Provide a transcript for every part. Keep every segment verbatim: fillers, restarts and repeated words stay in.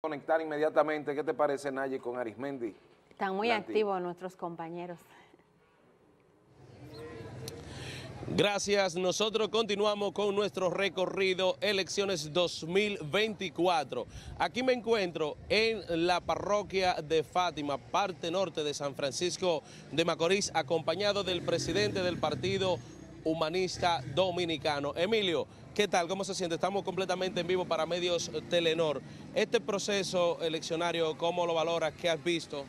Conectar inmediatamente. ¿Qué te parece, Naye, con Arismendi? Están muy activos nuestros compañeros. Gracias. Nosotros continuamos con nuestro recorrido Elecciones dos mil veinticuatro. Aquí me encuentro en la parroquia de Fátima, parte norte de San Francisco de Macorís, acompañado del presidente del Partido Humanista Dominicano. Emilio, ¿qué tal? ¿Cómo se siente? Estamos completamente en vivo para Medios Telenor. Este proceso eleccionario, ¿cómo lo valoras? ¿Qué has visto?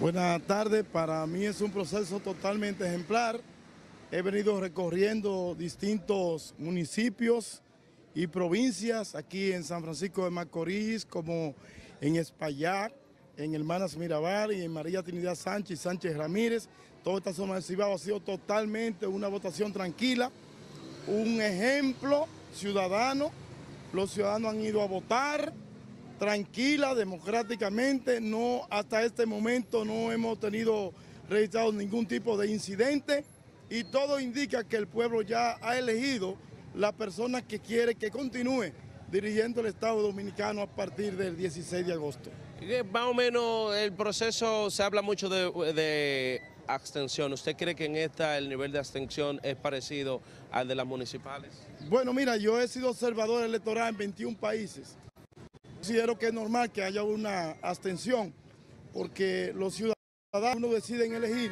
Buenas tardes. Para mí es un proceso totalmente ejemplar. He venido recorriendo distintos municipios y provincias aquí en San Francisco de Macorís, como en Espaillat, en Hermanas Mirabal y en María Trinidad Sánchez y Sánchez Ramírez. Toda esta zona del Cibao ha sido totalmente una votación tranquila, un ejemplo ciudadano. Los ciudadanos han ido a votar tranquila, democráticamente. No, hasta este momento no hemos tenido registrado ningún tipo de incidente. Y todo indica que el pueblo ya ha elegido la persona que quiere que continúe dirigiendo el Estado dominicano a partir del dieciséis de agosto. Más o menos el proceso, se habla mucho de, de abstención. ¿Usted cree que en esta el nivel de abstención es parecido al de las municipales? Bueno, mira, yo he sido observador electoral en veintiún países. Considero que es normal que haya una abstención, porque los ciudadanos deciden elegir,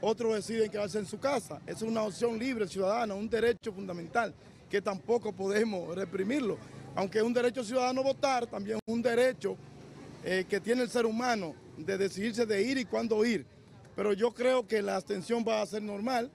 otros deciden quedarse en su casa. Es una opción libre ciudadana, un derecho fundamental que tampoco podemos reprimirlo. Aunque es un derecho ciudadano votar, también es un derecho eh, que tiene el ser humano de decidirse de ir y cuándo ir. Pero yo creo que la abstención va a ser normal,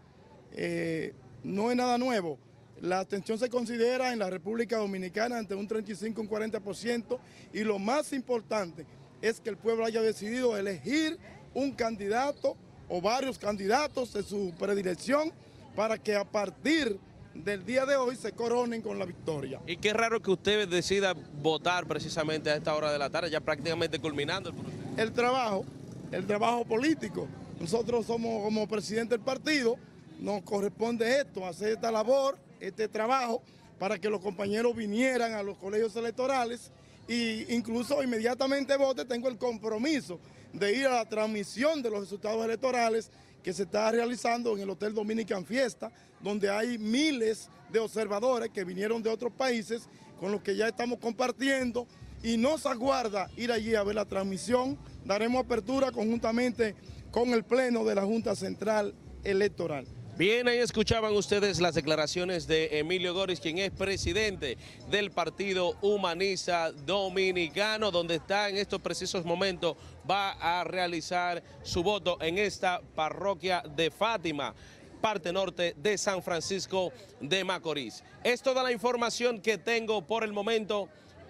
eh, no es nada nuevo. La abstención se considera en la República Dominicana entre un treinta y cinco y un cuarenta por ciento, y lo más importante es que el pueblo haya decidido elegir un candidato o varios candidatos de su predilección para que a partir del día de hoy se coronen con la victoria. Y qué raro que usted decida votar precisamente a esta hora de la tarde, ya prácticamente culminando el proceso. El trabajo, el trabajo político. Nosotros somos como presidente del partido, nos corresponde esto, hacer esta labor, este trabajo, para que los compañeros vinieran a los colegios electorales e incluso inmediatamente vote. Tengo el compromiso de ir a la transmisión de los resultados electorales que se está realizando en el Hotel Dominican Fiesta, donde hay miles de observadores que vinieron de otros países con los que ya estamos compartiendo, y nos aguarda ir allí a ver la transmisión. Daremos apertura conjuntamente con el Pleno de la Junta Central Electoral. Bien, ahí escuchaban ustedes las declaraciones de Emilio Góris, quien es presidente del Partido Humanista Dominicano, donde está en estos precisos momentos, va a realizar su voto en esta parroquia de Fátima, parte norte de San Francisco de Macorís. Es toda la información que tengo por el momento.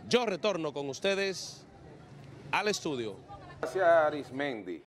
Yo retorno con ustedes al estudio. Gracias, Arismendi.